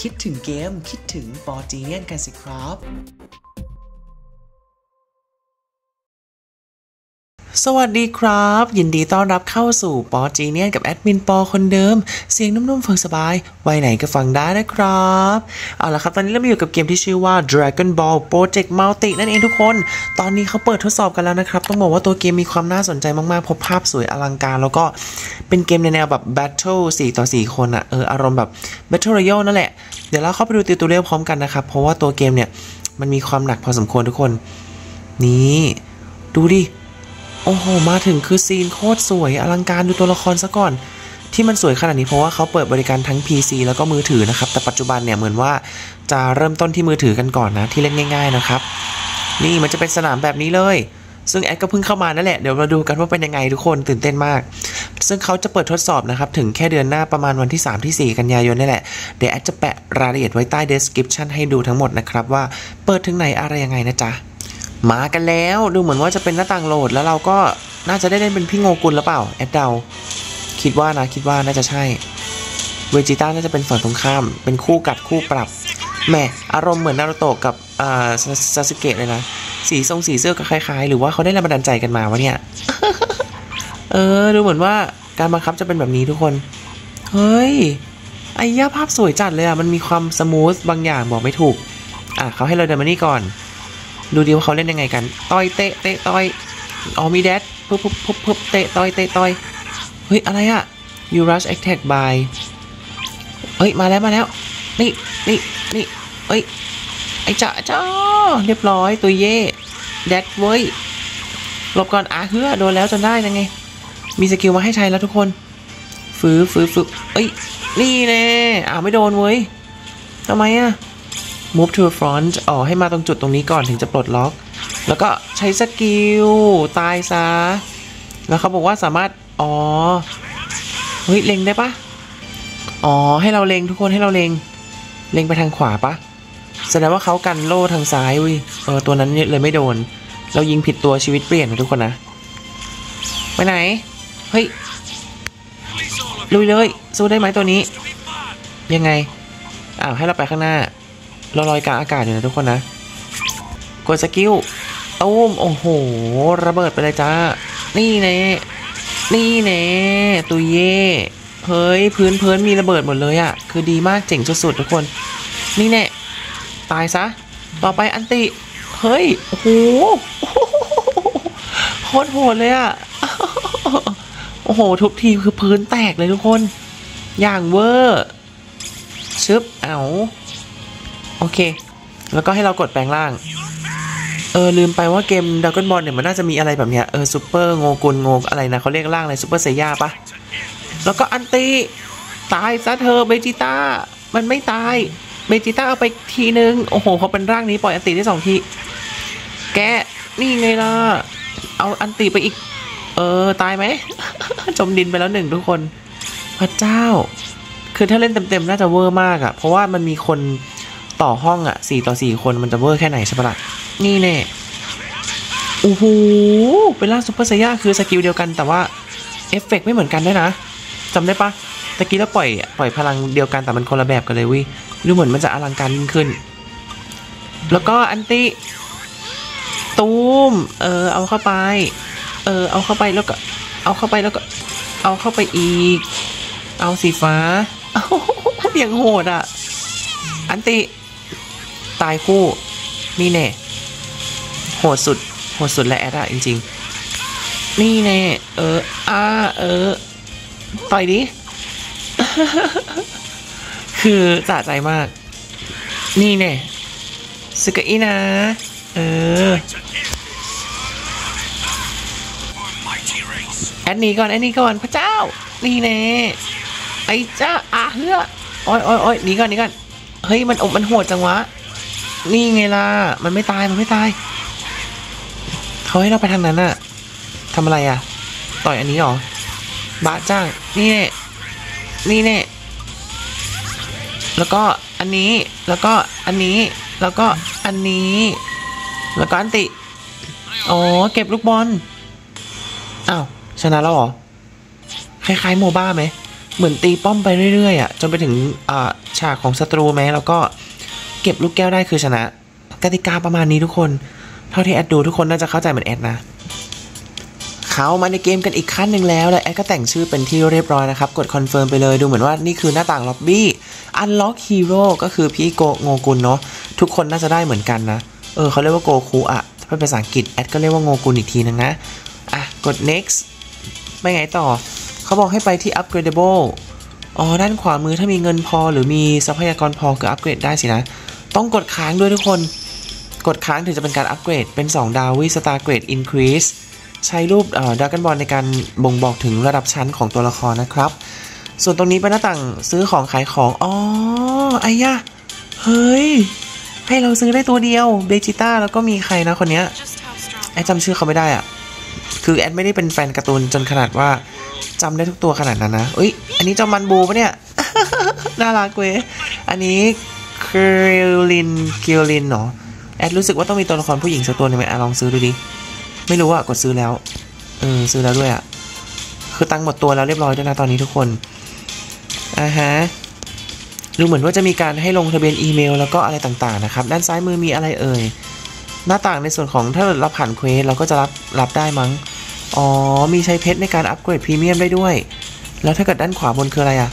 คิดถึงเกมคิดถึงปอจีเนียนกันสิครับสวัสดีครับยินดีต้อนรับเข้าสู่ปอจีเนียนกับแอดมินปอคนเดิมเสียงนุ่มๆฟังสบายวัยไหนก็ฟังได้นะครับเอาละครับตอนนี้เราอยู่กับเกมที่ชื่อว่า Dragon Ball Project Multi นั่นเองทุกคนตอนนี้เขาเปิดทดสอบกันแล้วนะครับต้องบอกว่าตัวเกมมีความน่าสนใจมากๆพบภาพสวยอลังการแล้วก็เป็นเกมในแนวแบบ Battle 4 ต่อ 4 คนอะอารมณ์แบบ Battle Royale นั่นแหละเดี๋ยวเราเข้าไปดูติวโตเรียลพร้อมกันนะครับเพราะว่าตัวเกมเนี่ยมันมีความหนักพอสมควรทุกคนนี่ดูดิโอ้โหมาถึงคือซีนโคตรสวยอลังการดูตัวละครซะก่อนที่มันสวยขนาดนี้เพราะว่าเขาเปิดบริการทั้ง PC แล้วก็มือถือนะครับแต่ปัจจุบันเนี่ยเหมือนว่าจะเริ่มต้นที่มือถือกันก่อนนะที่เล่นง่ายๆนะครับนี่มันจะเป็นสนามแบบนี้เลยซึ่งแอดก็เพิ่งเข้ามานั่นแหละเดี๋ยวมาดูกันว่าเป็นยังไงทุกคนตื่นเต้นมากซึ่งเขาจะเปิดทดสอบนะครับถึงแค่เดือนหน้าประมาณวันที่3ที่4กันยายนนี่แหละเดี๋ยวแอดจะแปะรายละเอียดไว้ใต้ description ให้ดูทั้งหมดนะครับว่าเปิดถึงไหนอะไรยังไงนะจ๊ะมากันแล้วดูเหมือนว่าจะเป็นหน้าต่างโหลดแล้วเราก็น่าจะได้เล่นเป็นพี่โงกุลหรือเปล่าแอดเดาคิดว่านะคิดว่าน่าจะใช่เวจิต้าน่าจะเป็นฝั่งตรงข้ามเป็นคู่กัดคู่ปรับแหมอารมณ์เหมือนนารูโตะกับซาสึเกะเลยนะสีทรงสีเสื้อก็คล้ายๆหรือว่าเขาได้แรงบันดาลใจกันมาวะเนี่ย ดูเหมือนว่าการบังคับจะเป็นแบบนี้ทุกคนเฮ้ยไอ้ย่าภาพสวยจัดเลยอ่ะมันมีความสมูทบางอย่างบอกไม่ถูกอ่ะเขาให้เราเดินมานี่ก่อนดูดิว่าเขาเล่นยังไงกันต่อยเตะเตะต่อยอ๋อมีแดดปุ๊บปุ๊บปุ๊บปุ๊บเตะต่อยเตะต่อยเฮ้ยอะไรอะยูรัชแอคแท็กบายเฮ้ยมาแล้วมาแล้วนี่นี่นี่เฮ้ยไอจ่าจ้าเรียบร้อยตัวเย่แดดเว้ยหลบก่อนอาเฮือโดนแล้วจนได้ยังไงมีสกิลมาให้ใช้แล้วทุกคนฟื้อฟื้อฟื้อเฮ้ยนี่แน่อาไม่โดนเว้ยทำไมอะmove to front อ๋อให้มาตรงจุดตรงนี้ก่อนถึงจะปลดล็อกแล้วก็ใช้สกิลตายซะแล้วเขาบอกว่าสามารถอ๋อเฮ้ยเล็งได้ปะอ๋อให้เราเล็งทุกคนให้เราเล็งเล็งไปทางขวาปะแสดงว่าเขากันโล่ทางซ้ายวิตัวนั้นเลยไม่โดนเรายิงผิดตัวชีวิตเปลี่ยนนะทุกคนนะไปไหนเฮ้ยลุยเลยสู้ได้ไหมตัวนี้ยังไงอ้าวให้เราไปข้างหน้าเราลอยกลางอากาศอยู่นะทุกคนนะกดสกิลตุ้มโอ้โหระเบิดไปเลยจ้านี่แน่นี่แน่ตุยเย่เฮ้ยพื้นเพินมีระเบิดหมดเลยอ่ะคือดีมากเจ๋งสุดๆทุกคนนี่แน่ตายซะต่อไปอันติเฮ้ยโอ้โหโคตรโหดเลยอ่ะโอ้โหทุบทีคือพื้นแตกเลยทุกคนอย่างเวอร์ชึบเอาโอเคแล้วก็ให้เรากดแปลงร่างลืมไปว่าเกม Dragon Ball เนี่ยมันน่าจะมีอะไรแบบเนี้ยซูเปอร์โงกุลโงอะไรนะเขาเรียกร่างอะไรซูเปอร์ไซย่าปะแล้วก็อันตีตายซะเธอเบจิต้ามันไม่ตายเบจิต้าเอาไปทีนึงโอ้โหเขาเป็นร่างนี้ปล่อยอันตีได้2ทีแกนี่ไงล่ะเอาอันตีไปอีกตายไหม จมดินไปแล้ว1ทุกคนพระเจ้าคือถ้าเล่นเต็มๆน่าจะเวอร์มากอะเพราะว่ามันมีคนต่อห้องอ่ะ4ต่อ4คนมันจะเวอร์แค่ไหนใช่ปะล่ะนี่แน่โอ้โหเป็นล่าซุปเปอร์ไซย่าคือสกิลเดียวกันแต่ว่าเอฟเฟกต์ไม่เหมือนกันด้วยนะจำได้ปะตะกี้เราปล่อยพลังเดียวกันแต่มันคนละแบบกันเลยวิดูเหมือนมันจะอลังการยิ่งขึ้นแล้วก็อันติตูมเอาเข้าไปเอาเข้าไปแล้วก็เอาเข้าไปแล้วก็เอาเข้าไปอีกเอาสีฟ้าอย่างโหดอ่ะอันติตายคู่นี่แน่โหดสุดโหดสุดและแอดอะจริงๆนี่แน่ต่อยดิ คือสะใจมากนี่แน่สึกอีนะแอดนี้ก่อนแอดนี้ก่อนพระเจ้านี่แน่ไอ้เจ้าเฮือโอ้ยนี่ก่อนเฮ้ยมันโหดจังวะนี่ไงล่ะมันไม่ตายเขาให้เราไปทางนั้นอะทำอะไรอะต่อยอันนี้หรอบาจ้างนี่แน่แล้วก็อันนี้แล้วก็อันนี้แล้วก็อันนี้แล้วก็อันติอ๋อเก็บลูกบอลอ้าวชนะแล้วหรอคล้ายๆโมบ้าไหมเหมือนตีป้อมไปเรื่อยๆอ่ะจนไปถึง ฉากของศัตรูไหมแล้วก็เก็บลูกแก้วได้คือชนะกติกาประมาณนี้ทุกคนเท่าที่แอดดูทุกคนน่าจะเข้าใจเหมือนแอดนะเขามาในเกมกันอีกขั้นหนึ่งแล้วและแอดก็แต่งชื่อเป็นที่เรียบร้อยนะครับกดคอนเฟิร์มไปเลยดูเหมือนว่านี่คือหน้าต่างล็อบบี้อันล็อกฮีโร่ก็คือพี่โกโงกุลเนาะทุกคนน่าจะได้เหมือนกันนะเขาเรียกว่าโกคุอะถ้าเป็นภาษาอังกฤษแอดก็เรียกว่าโงกุลอีกทีนึงนะอ่ะกด next ไม่ไงต่อเขาบอกให้ไปที่ upgradable อ๋อด้านขวามือถ้ามีเงินพอหรือมีทรัพยากรพอก็อัปเกรดได้สินะต้องกดค้างด้วยทุกคนกดค้างถึงจะเป็นการอัปเกรดเป็น2ดาววิสตาร์เกรด increase ใช้รูปDragon Ball ในการบ่งบอกถึงระดับชั้นของตัวละครนะครับส่วนตรงนี้เป็นหน้าต่างซื้อของขายของอ๋อไอ้ย่ะเฮ้ยให้เราซื้อได้ตัวเดียวเบจิต้าแล้วก็มีใครนะคนเนี้ยแอดจำชื่อเขาไม่ได้อ่ะคือแอดไม่ได้เป็นแฟนการ์ตูนจนขนาดว่าจำได้ทุกตัวขนาดนั้นนะอุ้ยอันนี้เจ้ามันบูปะเนี่ย น่ารักเว้ยอันนี้คิวลินเนาะแอดรู้สึกว่าต้องมีตัวละครผู้หญิงสักตัวหนึ่งไหมลองซื้อดูดิไม่รู้อะกดซื้อแล้วซื้อแล้วด้วยอะคือตังหมดตัวแล้วเรียบร้อยด้วยนะตอนนี้ทุกคนฮะดูเหมือนว่าจะมีการให้ลงทะเบียนอีเมลแล้วก็อะไรต่างๆนะครับด้านซ้ายมือมีอะไรเอ่ยหน้าต่างในส่วนของถ้าเราผ่านเควสเราก็จะรับได้มั้งอ๋อมีใช้เพชรในการอัปเกรดพรีเมียมได้ด้วยแล้วถ้าเกิดด้านขวาบนคืออะไรอะ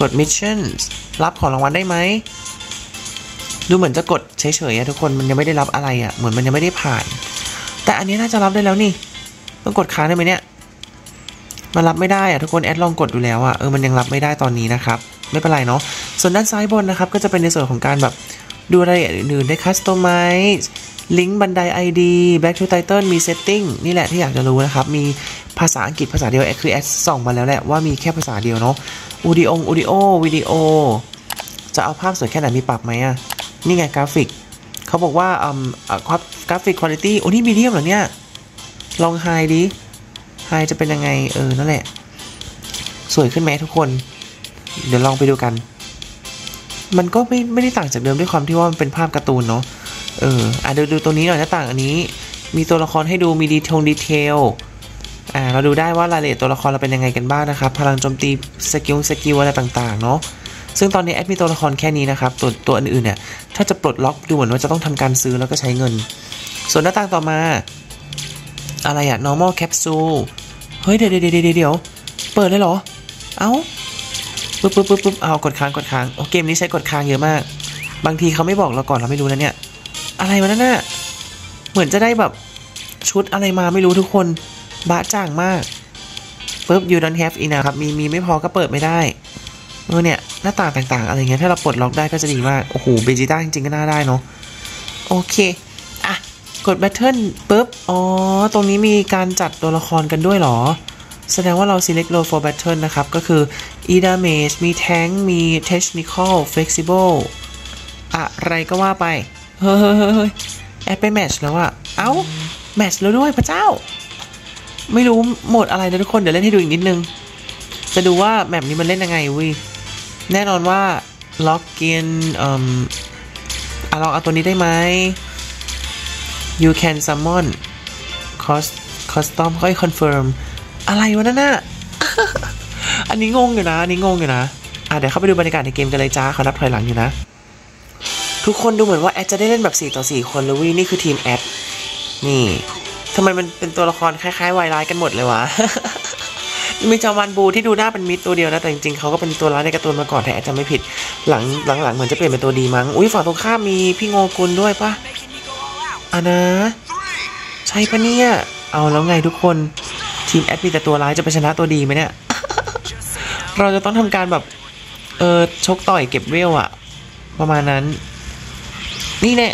กดมิชชั่นรับของรางวัลได้ไหมดูเหมือนจะกดเฉยๆอะทุกคนมันยังไม่ได้รับอะไรอะเหมือนมันยังไม่ได้ผ่านแต่อันนี้น่าจะรับได้แล้วนี่ต้องกดค้างได้ไหมเนี่ยมันรับไม่ได้อะทุกคนแอดลองกดดูแล้วอะมันยังรับไม่ได้ตอนนี้นะครับไม่เป็นไรเนาะส่วนด้านซ้ายบนนะครับก็จะเป็นในส่วนของการแบบดูรายละเอียดอื่นๆได้คัสตอมไมซ์ลิงก์บันได ID Back to Title มี Setting นี่แหละที่อยากจะรู้นะครับมีภาษาอังกฤษภาษาเดียวแอดคือแอดส่องมาแล้วแหละว่ามีแค่ภาษาเดียวเนาะอูดิโอวิดีโอจะเอาภาพสวยแค่ไหนมีปรับไหมอะนี่ไงกราฟิกเขาบอกว่าอกราฟิกคุณภาพโอ้นี่มีเดียมเหรอเนี่ยลองไฮดิไฮจะเป็นยังไงนั่นแหละสวยขึ้นไหมทุกคนเดี๋ยวลองไปดูกันมันก็ไม่ได้ต่างจากเดิมด้วยความที่ว่ามันเป็นภาพการ์ตูนเนาะดูตัวนี้หน่อยหน้าต่างอันนี้มีตัวละครให้ดูมีดีเทลเราดูได้ว่ารายละเอียดตัวละครเราเป็นยังไงกันบ้างนะครับพลังโจมตีสกิลอะไรต่างๆเนาะซึ่งตอนนี้แอดมีตัวละครแค่นี้นะครับตัวอื่นๆเนี่ยถ้าจะปลดล็อกดูเหมือนว่าจะต้องทำการซื้อแล้วก็ใช้เงินส่วนหน้าต่างต่อมาอะไรอะ normal capsule เฮ้ยเดี๋ยวเปิดเลยเหรอเอาปึ๊บเอากดค้างโอเกมนี้ใช้กดค้างเยอะมากบางทีเขาไม่บอกเราก่อนเราไม่รู้นะเนี่ยอะไรวะนั่นน่ะเหมือนจะได้แบบชุดอะไรมาไม่รู้ทุกคนบ้าจ่างมากปึ๊บ you don't have enough ครับมีไม่พอก็เปิดไม่ได้เนี่ยหน้าต่างต่างๆอะไรเงี้ยถ้าเราปลดล็อกได้ก็จะดีมากโอ้โหเบจิต้าจริงๆก็น่าได้เนาะโอเคอ่ะกดแบทเทิลปึ๊บอ๋อตรงนี้มีการจัดตัวละครกันด้วยหรอแสดงว่าเรา select role for battle นะครับก็คือ damage มี tank มี technical flexible อะไรก็ว่าไปเฮ้ยแอดไปแมทช์แล้วอะเอ้าแมทช์แล้วด้วยพระเจ้าไม่รู้โหมดอะไรนะทุกคนเดี๋ยวเล่นให้ดูอีกนิดนึงจะดูว่าแมปนี้มันเล่นยังไงวิแน่นอนว่าล็อกเกียนลองเอาตัวนี้ได้ไหม you can summon custom ค่อย confirm อะไรวะนั่นน่ะ อันนี้งงอยู่นะเดี๋ยวเข้าไปดูบรรยากาศในเกมกันเลยจ้าเขานับถอยหลังอยู่นะทุกคนดูเหมือนว่าแอดจะได้เล่นแบบ4 ต่อ 4คนเลยวินี่คือทีมแอดนี่ทำไมมันเป็นตัวละครคล้ายๆวายร้ายกันหมดเลยวะ มีจอมันบูที่ดูหน้าเป็นมิดตัวเดียวนะแต่จริงๆเขาก็เป็นตัวร้ายในการ์ตูนมาก่อนแต่แอดจำไม่ผิดหลังๆเหมือนจะเปลี่ยนเป็นตัวดีมั้งอุ้ยฝั่งตรงข้ามมีพี่โงกุลด้วยปะนะใช่ปะเนี่ยเอาแล้วไงทุกคนทีมแอดมีแต่ตัวร้ายจะไปชนะตัวดีไหมเนี่ย เราจะต้องทำการแบบชกต่อยเก็บเวลอะประมาณนั้นนี่แหละ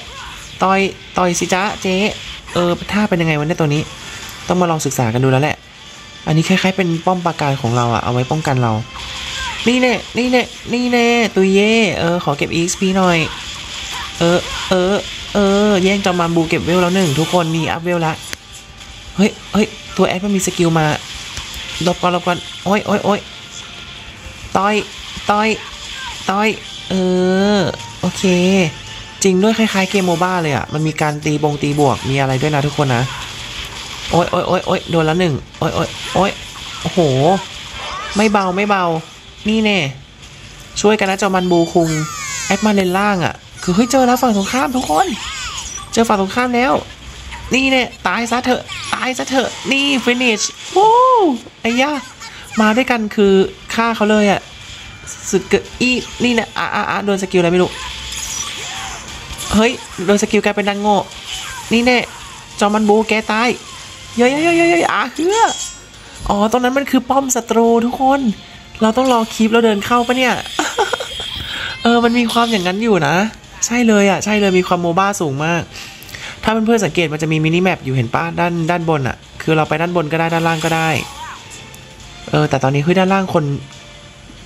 ต่อยสิจ๊ะเจ๊ท่าเป็นยังไงวันนี้ตัวนี้ต้องมาลองศึกษากันดูแล้วแหละอันนี้คล้ายๆเป็นป้อมปราการของเราอะเอาไว้ป้องกันเรานี่แน่ตุยเย่ขอเก็บ EXP หน่อยแย่งจอมมันบูเก็บเวลแล้วหนึ่งทุกคนมีอัพเวลละเฮ้ยตัวแอดมันมีสกิลมาลบก่อนโอ้ยต่อยโอเคจริงด้วยคล้ายๆเกมโมบ้าเลยอะมันมีการตีบวกมีอะไรด้วยนะทุกคนนะโอ้ยโดนละหนึ่งโอ้ยโอ้โหไม่เบานี่แน่ ช่วยกันนะเจ้ามันบูคุงแอดมาเลนล่างอ่ะคือเฮ้ยเจอแล้วฝั่งตรงข้ามทุกคนเจอฝั่งตรงข้ามแล้วนี่เนี่ยตายซะเถอะตายซะเถอะนี่ฟินิชวู้ไอ้ยะมาด้วยกันคือฆ่าเขาเลยอ่ะสึกอีนี่เนี่ยโดนสกิลอะไรไม่รู้เฮ้ยโดนสกิลกลายเป็นดันโง่นี่เนี่ยจอมันบูแกตายเยอะๆอาเฮืออ๋อตรงนั้นมันคือป้อมศัตรูทุกคนเราต้องรอคลิปแล้วเดินเข้าปะเนี่ยมันมีความอย่างนั้นอยู่นะใช่เลยอ่ะใช่เลยมีความโมบ้าสูงมากถ้าเพื่อนๆสังเกตมันจะมีมินิแมปอยู่เห็นป่ะด้านบนอ่ะคือเราไปด้านบนก็ได้ด้านล่างก็ได้แต่ตอนนี้คือด้านล่างคน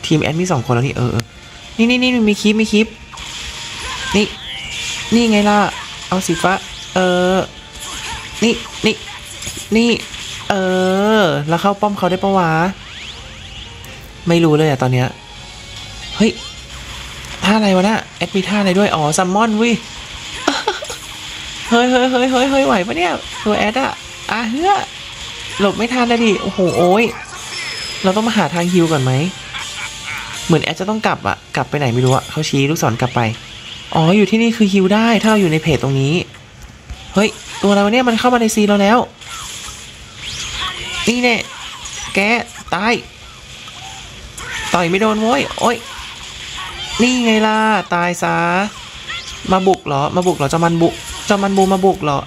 ทีมแอดมี2 คนแล้วนี่นี่มีคลิปนี่ไงล่ะเอาสิฟ้านี่แล้วเข้าป้อมเขาได้ปะวะไม่รู้เลยอะตอนเนี้ยเฮ้ยท่าอะไรวะน่ะแอดมีท่าอะไรด้วยอ๋อซัมมอนวิเฮ้ยไหวปะเนี่ยตัวแอดอะเฮ้ยหลบไม่ทันเลยดิโอ้โหโอ้ยเราต้องมาหาทางฮิวก่อนไหมเหมือนแอดจะต้องกลับอะกลับไปไหนไม่รู้อะเขาชี้ลูกศรกลับไปอ๋ออยู่ที่นี่คือฮิวได้ถ้าเราอยู่ในเพจตรงนี้เฮ้ยตัวเราเนี่ยมันเข้ามาในซีเราแล้วนี่แน่แกตายต่อยไม่โดนโว้ยโอ้ยนี่ไงล่ะตายซะมาบุกเหรอเจ้ามันบูมาบุกเหรอ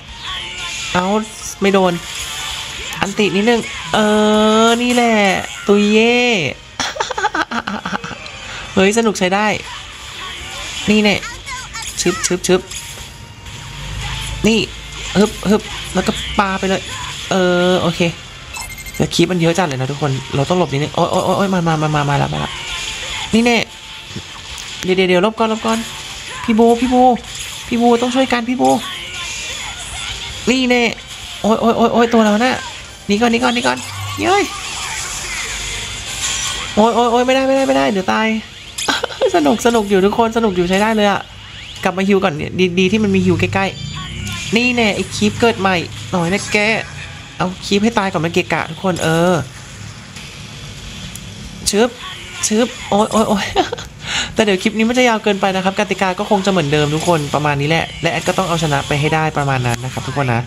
เอาไม่โดนอันตินิดนึงนี่แหละตุยเย่ เฮ้ยสนุกใช้ได้นี่แน่ชึบนี่ฮึบแล้วก็ปาไปเลยโอเคแต่คลิปมันเยอะจัดเลยนะทุกคนเราต้องหลบนิดนึงโอ้ยมาละนี่แน่เดี๋ยวลบก่อนพี่โบต้องช่วยกันพี่โบนี่แน่โอ้ยตัวเราน่ะนี่ก่อนเย้ยโอ้ยไม่ได้เดี๋ยวตายสนุกอยู่ทุกคนสนุกอยู่ใช้ได้เลยอะกลับมาฮิวก่อนเนี่ยดีที่มันมีฮิวใกล้ๆนี่แน่ไอคลิปเกิดใหม่หน่อยนะแกเอาคลิปให้ตายก่อนมันเกะกะทุกคนชึบโอ้ยแต่เดี๋ยวคลิปนี้มันจะยาวเกินไปนะครับกติกาก็คงจะเหมือนเดิมทุกคนประมาณนี้แหละและแอดก็ต้องเอาชนะไปให้ได้ประมาณนั้นนะครับทุกคนนะ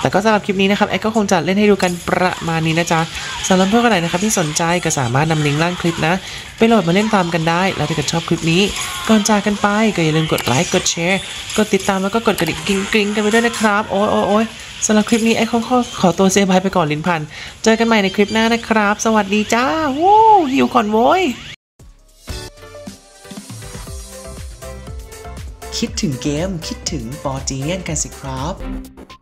แต่ก็สำหรับคลิปนี้นะครับแอดก็คงจะเล่นให้ดูกันประมาณนี้นะจ๊ะสำหรับเพื่อนๆไหนนะครับที่สนใจก็สามารถนำลิงก์ล่างคลิปนะไปโหลดมาเล่นตามกันได้แล้วถ้าเกิดชอบคลิปนี้ก่อนจากกันไปก็อย่าลืมกดไลค์กดแชร์กดติดตามแล้วก็กดกระดิ่งกริ๊งกันไปด้วยนะครับโอ้ยสำหรับคลิปนี้แอดขอตัวเซบายไปก่อนลิ้นพันเจอกันใหม่ในคลิปหน้านะครับสวัสดีจ้าวู้หิวก่อนโว้ยคิดถึงเกมคิดถึงปอจีเนียนกันสิครับ